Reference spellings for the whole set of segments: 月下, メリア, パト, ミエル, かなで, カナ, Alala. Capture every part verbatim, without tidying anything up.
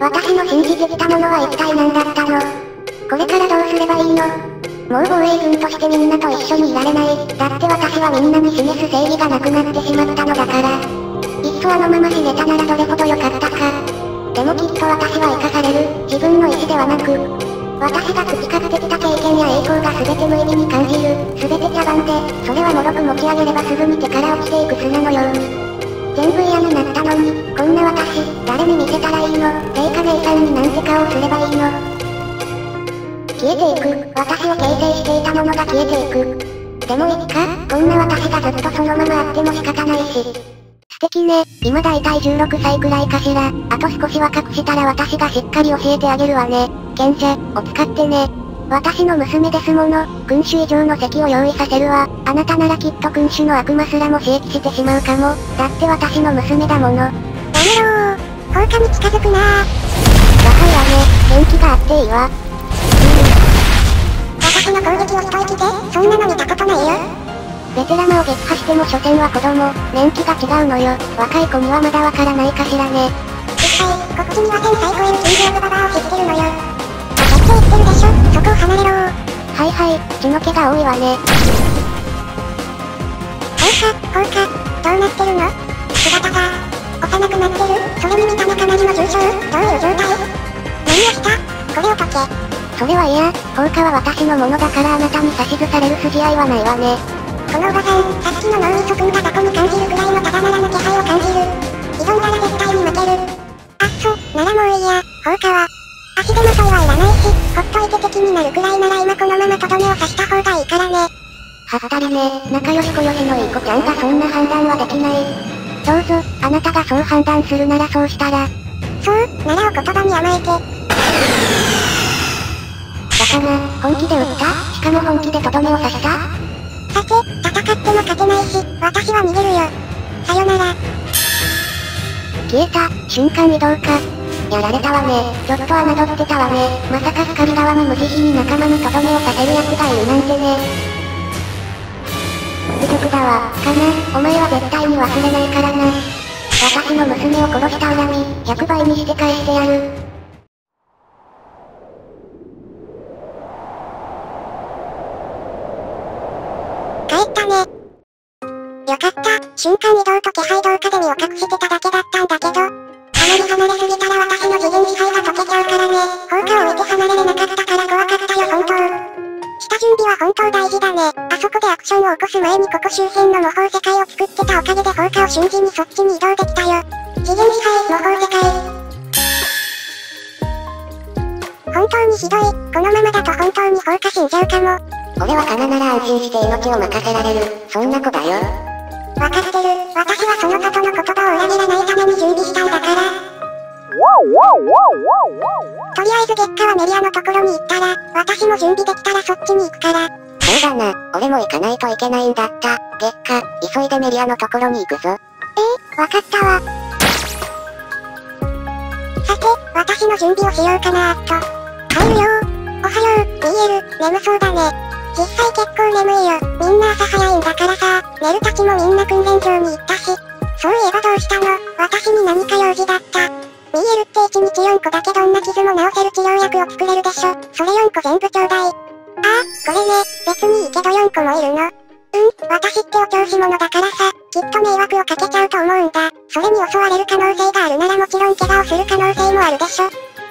私の信じてきたものは一体何だったの？これからどうすればいいの？もう防衛軍としてみんなと一緒にいられない。だって私はみんなに示す正義がなくなってしまったのだから。いっそあのまま死ねたならどれほど良かったか。でもきっと私は生かされる。自分の意思ではなく、私が培ってきた経験や栄光が全て無意味に感じる。全て茶番で、それはもろく持ち上げればすぐに手から落ちていく砂のように。全部嫌になったのに、こんな私、誰に見せたらいいの？麗華姉さんになんて顔をすればいいの？消えていく、私を形成していたものが消えていく。でもいっか、こんな私がずっとそのままあっても仕方ないし。素敵ね、今だいたいじゅうろくさいくらいかしら。あと少し若くしたら私がしっかり教えてあげるわね。賢者を使ってね。私の娘ですもの。君主以上の席を用意させるわ。あなたならきっと君主の悪魔すらも刺激してしまうかも。だって私の娘だもの。やめろー、放火に近づくなー。やはりやめ、元気があっていいわ。私の攻撃を一息で、そんなの見たことないよ。ベテラマを撃破しても所詮は子供、年季が違うのよ。若い子にはまだわからないかしらね。実際、こっちにはせんさい超える金額ババアを知ってるのよ。絶対言ってるでしょ、そこを離れろー。はいはい、血の気が多いわね。放火、放火、どうなってるの？姿が幼くなってる。それに見た目かなりの重傷。どういう状態？何をした？これを解け。それはいや、放火は私のものだからあなたに指図される筋合いはないわね。このおばさん、さっきの脳みそくんが雑魚に感じるくらいのただならぬ気配を感じる。依存なら絶対に負ける。あっそ、ならもういいや、放火は。足手まといはいらないし、ほっといて敵になるくらいなら今このままとどめを刺した方がいいからね。はったりね、仲良しこよしのいい子ちゃんがそんな判断はできない。どうぞ、あなたがそう判断するならそうしたら。そう、ならお言葉に甘えて。だから、本気で撃った？しかも本気でとどめを刺した？さて、戦っても勝てないし、私は逃げるよ。さよなら。消えた、瞬間移動か。やられたわね。ちょっと侮ってたわね。まさか光側の無慈悲に仲間にとどめをさせる奴がいるなんてね。侮辱だわ。かな、お前は絶対に忘れないからな。私の娘を殺した恨み、ひゃくばいにして返してやる。帰ったね。よかった。瞬間移動と気配同化で身を隠してただけだったんだけど。あまり離れすぎたら私の自陣支配が解けちゃうからね。放火を置いて離れれなかったから怖かったよ本当。下準備は本当大事だね。あそこでアクションを起こす前にここ周辺の模倣世界を作ってたおかげで放火を瞬時にそっちに移動できたよ。自陣支配、模倣世界。本当にひどい。このままだと本当に放火死んじゃうかも。俺はカナなら安心して命を任せられる。そんな子だよ。わかってる。私はその方の言葉を裏切らないために準備したんだから。とりあえず月下はメリアのところに行ったら、私も準備できたらそっちに行くから。そうだな、俺も行かないといけないんだった。月下、急いでメリアのところに行くぞ。ええー、わかったわ。さて、私の準備をしようかなーっと。帰るよー。おはよう、ミエル。眠そうだね。実際結構眠いよ。みんな朝早いんだからさ。メルたちもみんな訓練場に行ったし。そういえばどうしたの？私に何か用事だった。ミエルっていちにちよんこだけどんな傷も治せる治療薬を作れるでしょ。それよんこ全部ちょうだい。ああ、これね。別にいいけどよんこもいるの。うん、私ってお調子者だからさ。きっと迷惑をかけちゃうと思うんだ。それに襲われる可能性があるならもちろん怪我をする可能性もあるでしょ。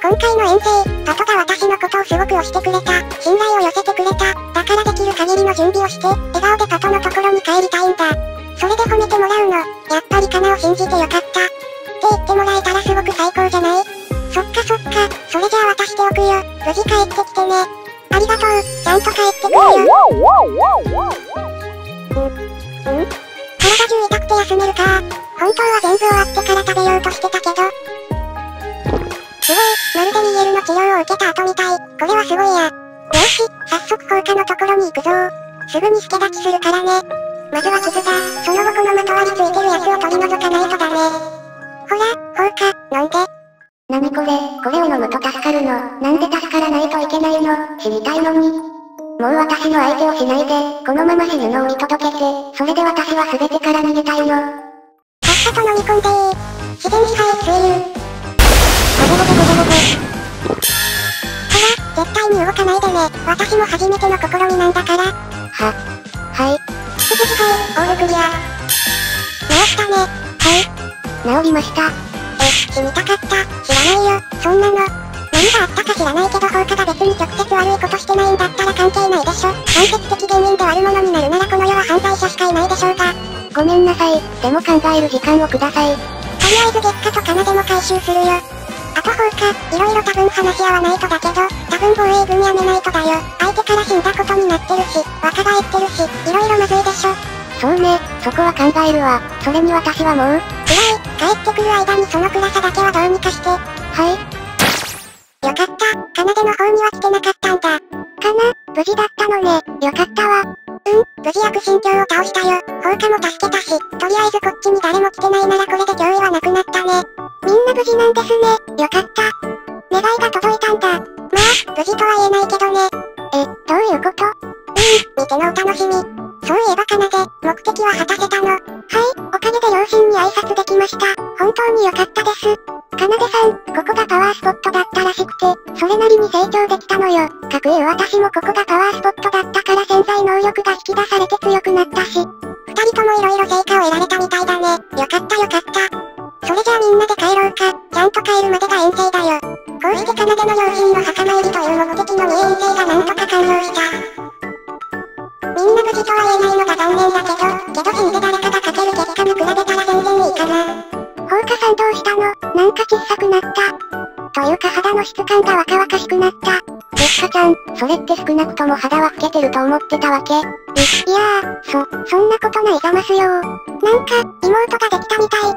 今回の遠征、パトが私のことをすごく推してくれた。信頼を寄せてくれた。だからできる限りの準備をして、笑顔でパトのところに帰りたいんだ。それで褒めてもらうの。やっぱりカナを信じてよかった。って言ってもらえたらすごく最高じゃない？そっかそっか、それじゃあ渡しておくよ。無事帰ってきてね。ありがとう、ちゃんと帰ってくるよ。ん？ん？体中痛くて休めるか。本当は全部終わってから食べようとしてたけど。すごい、まるでミエルの治療を受けた後みたい。これはすごいや。よし、早速放火のところに行くぞー。すぐに助太刀するからね。まずは傷だ。その後このまとわりついてるやつを取り除かないとだね。ほら、放火、飲んで。なにこれ、これを飲むと助かるの？なんで助からないといけないの？死にたいのに。もう私の相手をしないで、このまま死ぬのを見届けて、それで私は全てから逃げたいの。さっさと飲み込んでー。自然支配、水流。あら、絶対に動かないでね。私も初めての試みなんだから。は、はい。はい、オールクリア。治したね。はい、治りました。え、死にたかった。知らないよ、そんなの。何があったか知らないけど、放火が別に直接悪いことしてないんだったら関係ないでしょ。間接的原因で悪者になるならこの世は犯罪者しかいないでしょうが。ごめんなさい、でも考える時間をください。とりあえず月下と金でも回収するよ。あと放火、いろいろ多分話し合わないとだけど、多分防衛軍やめないとだよ。相手から死んだことになってるし、若返ってるし、いろいろまずいでしょ。そうね、そこは考えるわ。それに私はもう。暗い、帰ってくる間にその暗さだけはどうにかして。はい。よかった、金での方には来てなかったんだ。かな、無事だったのね、よかったわ。うん、無事悪心境を倒したよ。放火も助けたし、とりあえずこっちに誰も来てないならこれで脅威はなくなったね。みんな無事なんですね、よかった。願いが届いたんだ。まあ、無事とは言えないけどね。え、どういうこと？うん、見てのお楽しみ。そういえばかなで、目的は果たせたの。はい、おかげで両親に挨拶できました。本当に良かったです。かなでさん、ここがパワースポットだったらしくて、それなりに成長できたのよ。かくいう私もここがパワースポットだったから潜在能力が引き出されて強くなったし。二人とも色々成果を得られたみたいだね。よかったよかった。それじゃあみんなで帰ろうか。ちゃんと帰るまでが遠征だよ。こうしてかなでの両親の墓参りという目的のに遠征がなんとか完了した。みんな無事とは言えないのが残念だけど、けど死んで誰かが勝てる結果に比べたら全然いいかな。放火さんどうしたの？なんか小さくなった。というか肌の質感が若々しくなった。月下ちゃん、それって少なくとも肌は老けてると思ってたわけ？いやー、そ、そんなことないざますよー。なんか、妹ができたみたい。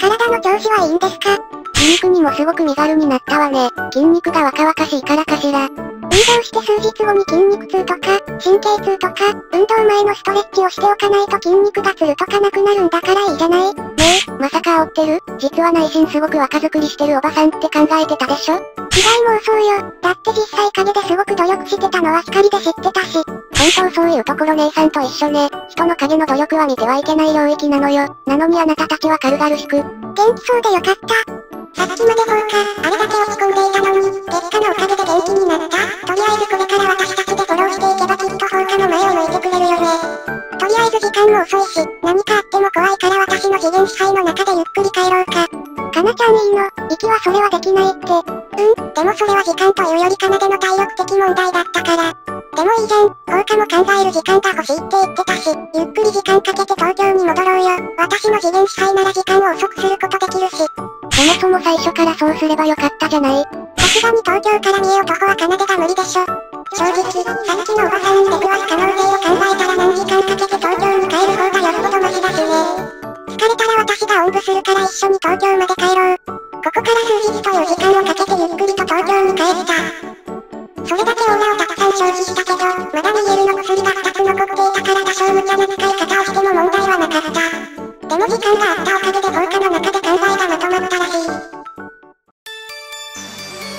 体の調子はいいんですか？筋肉にもすごく身軽になったわね。筋肉が若々しいからかしら。運動して数日後に筋肉痛とか、神経痛とか、運動前のストレッチをしておかないと筋肉がつるとかなくなるんだからいいじゃない？ねえ、まさか煽ってる？実は内心すごく若作りしてるおばさんって考えてたでしょ？違い妄想よ。だって実際陰ですごく努力してたのは光で知ってたし。本当そういうところ姉さんと一緒ね。人の陰の努力は見てはいけない領域なのよ。なのにあなたたちは軽々しく。元気そうでよかった。さっきまで放火、あれだけ落ち込んでいたのに、月下のおかげで元気になった。とりあえずこれから私たちでフォローしていけばきっと放火の前を向いてくれるよね。とりあえず時間も遅いし、何かあっても怖いから私の次元支配の中でゆっくり帰ろうか。かなちゃんいいの、息はそれはできないって。うん、でもそれは時間というよりかなでの体力的問題だったから。でもいいじゃん、放火も考える時間が欲しいって言ってたし、ゆっくり時間かけて東京に戻ろうよ。私の次元支配なら時間を遅くすることできるし。そもそも最初からそうすればよかったじゃない。さすがに東京から見えよ徒歩は奏でが無理でしょ。正直、さっきのおばさんに出くわす可能性を考えたら何時間かけて東京に帰る方がよっぽどマシだしね。疲れたら私がおんぶするから一緒に東京まで帰ろう。ここから数日という時間をかけてゆっくりと東京に帰った。それだけオーラをたくさん消費したけど、まだ逃げるの薬がふたつ残っていたから多少無茶な使い方をしても問題はなかった。でも時間があったおかげで放火の中で考えがまとまったらしい。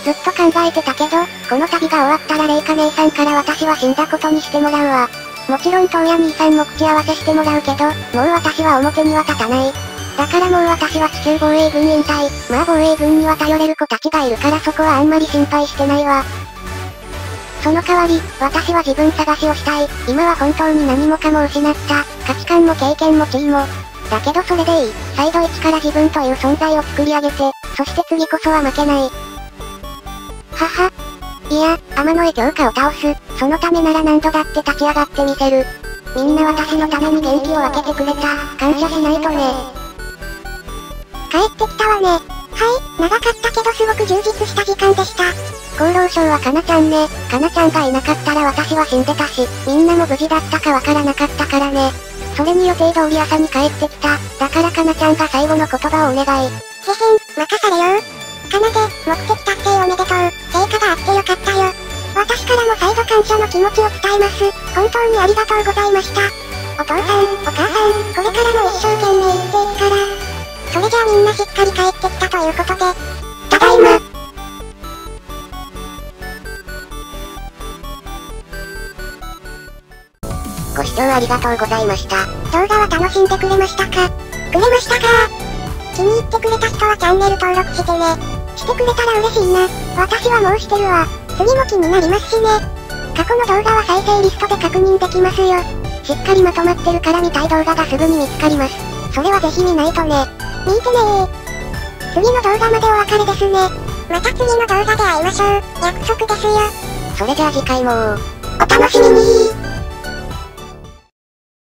ずっと考えてたけど、この旅が終わったらレイカ姉さんから私は死んだことにしてもらうわ。もちろん東野兄さんも口合わせしてもらうけど、もう私は表には立たない。だからもう私は地球防衛軍引退。まあ防衛軍には頼れる子たちがいるからそこはあんまり心配してないわ。その代わり、私は自分探しをしたい。今は本当に何もかも失った。価値観も経験も地位も。だけどそれでいい。再度一から自分という存在を作り上げて、そして次こそは負けない。はは。いや、天の絵強化を倒す。そのためなら何度だって立ち上がってみせる。みんな私のために元気を分けてくれた。感謝しないとね。帰ってきたわね。はい、長かったけどすごく充実した時間でした。厚労省はかなちゃんね。かなちゃんがいなかったら私は死んでたし、みんなも無事だったかわからなかったからね。それに予定通り朝に帰ってきた。だからかなちゃんが最後の言葉をお願い。へへん、任されよー。かなで、目的達成おめでとう。成果があってよかったよ。私からも再度感謝の気持ちを伝えます。本当にありがとうございました。お父さん、お母さん、これからも一生懸命生きていくから。それじゃあみんなしっかり帰ってきたということで。ただいま。ご視聴ありがとうございました。動画は楽しんでくれましたか？くれましたか？気に入ってくれた人はチャンネル登録してね。してくれたら嬉しいな。私はもうしてるわ。次も気になりますしね。過去の動画は再生リストで確認できますよ。しっかりまとまってるから見たい動画がすぐに見つかります。それはぜひ見ないとね。見てねー。次の動画までお別れですね。また次の動画で会いましょう。約束ですよ。それじゃあ次回もお楽しみにー。